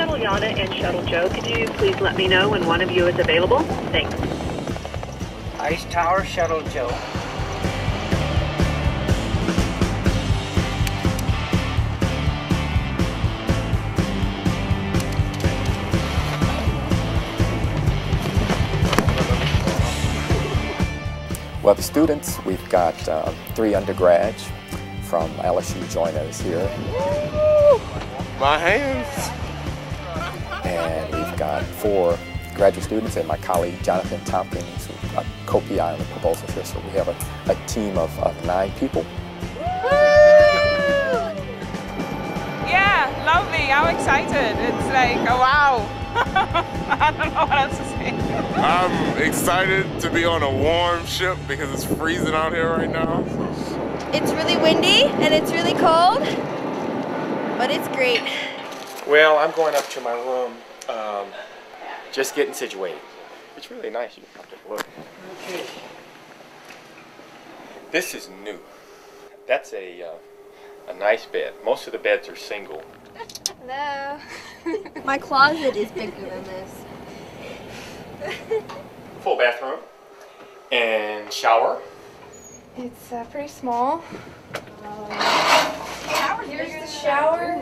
Shuttle Yana and Shuttle Joe, could you please let me know when one of you is available? Thanks. Ice Tower, Shuttle Joe. Well, the students, we've got three undergrads from LSU join us here. My hands! And we've got four graduate students and my colleague Jonathan Tompkins, a co-PI on the proposal here. So we have a team of 9 people. Woo! Yeah, lovely. I'm excited. It's like, oh, wow. I don't know what else to say. I'm excited to be on a warm ship because it's freezing out here right now. It's really windy and it's really cold, but it's great. Well, I'm going up to my room, just getting situated. It's really nice. You can come take a look. Okay. This is new. That's a nice bed. Most of the beds are single. Hello. My closet is bigger than this. Full bathroom and shower. It's pretty small. Here's the shower.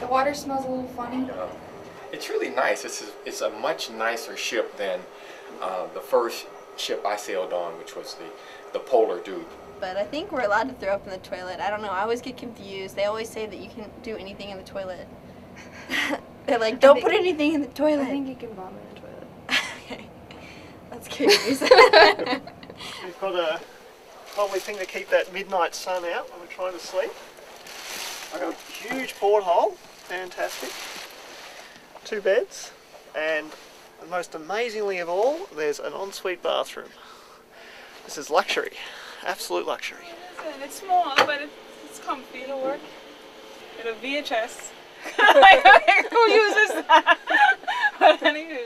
The water smells a little funny. It's really nice. It's a much nicer ship than the first ship I sailed on, which was the Polar Duke. But I think we're allowed to throw up in the toilet. I don't know, I always get confused. They always say that you can do anything in the toilet. They're like, don't put anything in the toilet. I think you can vomit in the toilet. Okay, that's curious. We've got a lovely thing to keep that midnight sun out when we're trying to sleep. I've got a huge porthole, fantastic. 2 beds, and most amazingly of all, there's an ensuite bathroom. This is luxury. Absolute luxury. It's small, but it's comfy. It'll work. It'll VHS. Like, who uses that? But anywho,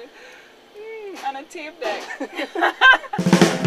on a tape deck.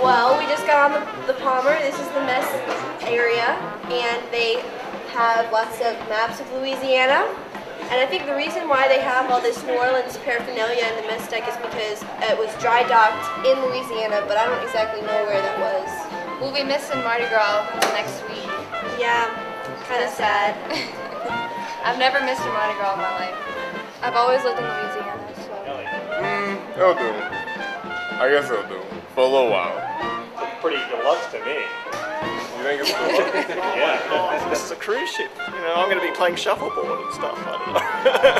Well, we just got on the Palmer. This is the mess area, and they have lots of maps of Louisiana. And I think the reason why they have all this New Orleans paraphernalia in the mess deck is because it was dry docked in Louisiana, but I don't exactly know where that was. We'll be missing Mardi Gras next week. Yeah, kind of sad. I've never missed a Mardi Gras in my life. I've always lived in Louisiana, so... It'll do. I guess it'll do. For a little while. It's pretty deluxe to me. You think it's deluxe? Yeah. Oh, this is a cruise ship. You know, I'm going to be playing shuffleboard and stuff. I don't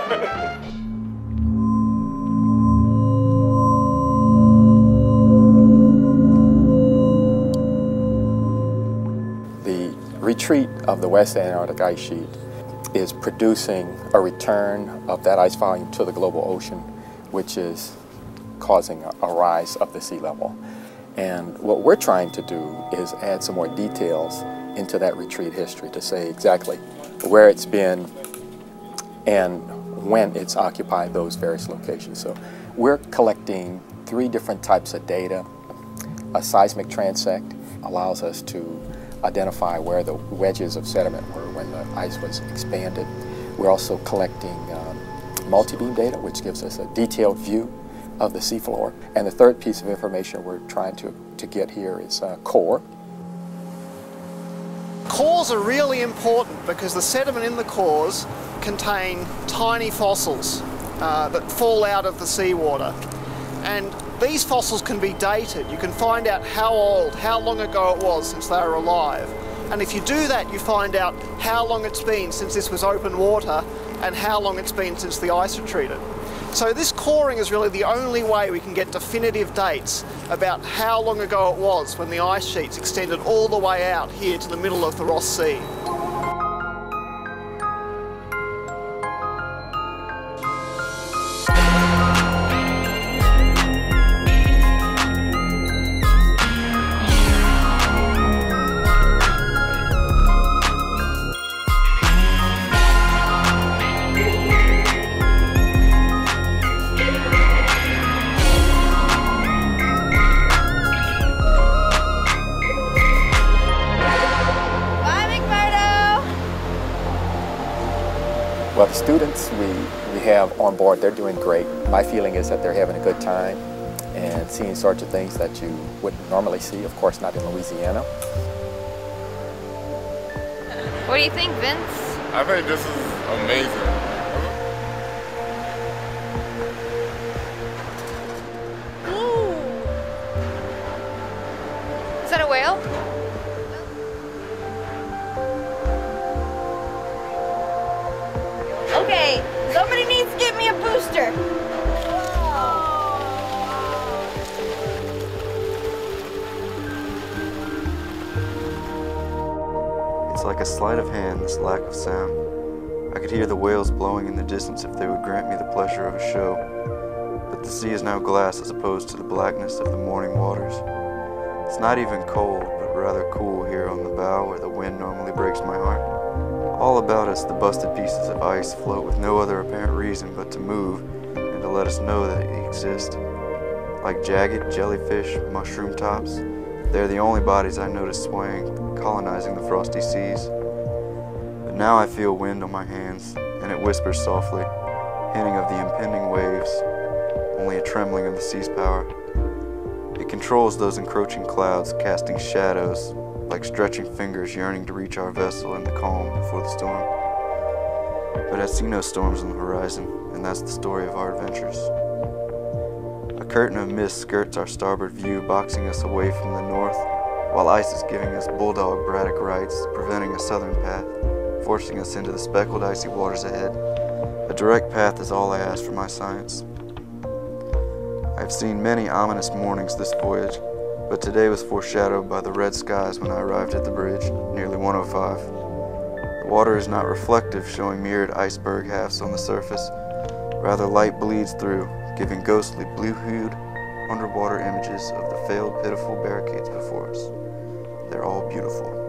know. The retreat of the West Antarctic ice sheet is producing a return of that ice volume to the global ocean, which is causing a rise of the sea level. And what we're trying to do is add some more details into that retreat history to say exactly where it's been and when it's occupied those various locations. So we're collecting 3 different types of data. A seismic transect allows us to identify where the wedges of sediment were when the ice was expanded. We're also collecting multi-beam data, which gives us a detailed view of the seafloor. And the third piece of information we're trying to get here is core. Cores are really important because the sediment in the cores contain tiny fossils that fall out of the seawater. And these fossils can be dated. You can find out how old, how long ago it was since they were alive. And if you do that, you find out how long it's been since this was open water and how long it's been since the ice retreated. So this coring is really the only way we can get definitive dates about how long ago it was when the ice sheets extended all the way out here to the middle of the Ross Sea. Well, the students we have on board, they're doing great. My feeling is that they're having a good time and seeing sorts of things that you wouldn't normally see, of course not in Louisiana. What do you think, Vince? I think this is amazing. Is that a whale? Okay, somebody needs to get me a booster. It's like a sleight of hand, this lack of sound. I could hear the whales blowing in the distance if they would grant me the pleasure of a show. But the sea is now glass as opposed to the blackness of the morning waters. It's not even cold, but rather cool here on the bow where the wind normally breaks my heart. All about us, the busted pieces of ice float with no other apparent reason but to move and to let us know that they exist. Like jagged jellyfish, mushroom tops, they're the only bodies I notice swaying, colonizing the frosty seas. But now I feel wind on my hands, and it whispers softly, hinting of the impending waves, only a trembling of the sea's power. It controls those encroaching clouds, casting shadows like stretching fingers yearning to reach our vessel in the calm before the storm. But I see no storms on the horizon, and that's the story of our adventures. A curtain of mist skirts our starboard view, boxing us away from the north, while ice is giving us bulldog Braddock rights, preventing a southern path, forcing us into the speckled icy waters ahead. A direct path is all I ask for my science. I've seen many ominous mornings this voyage, but today was foreshadowed by the red skies when I arrived at the bridge, nearly 105. The water is not reflective, showing mirrored iceberg halves on the surface. Rather, light bleeds through, giving ghostly blue-hued underwater images of the failed pitiful barricades before us. They're all beautiful.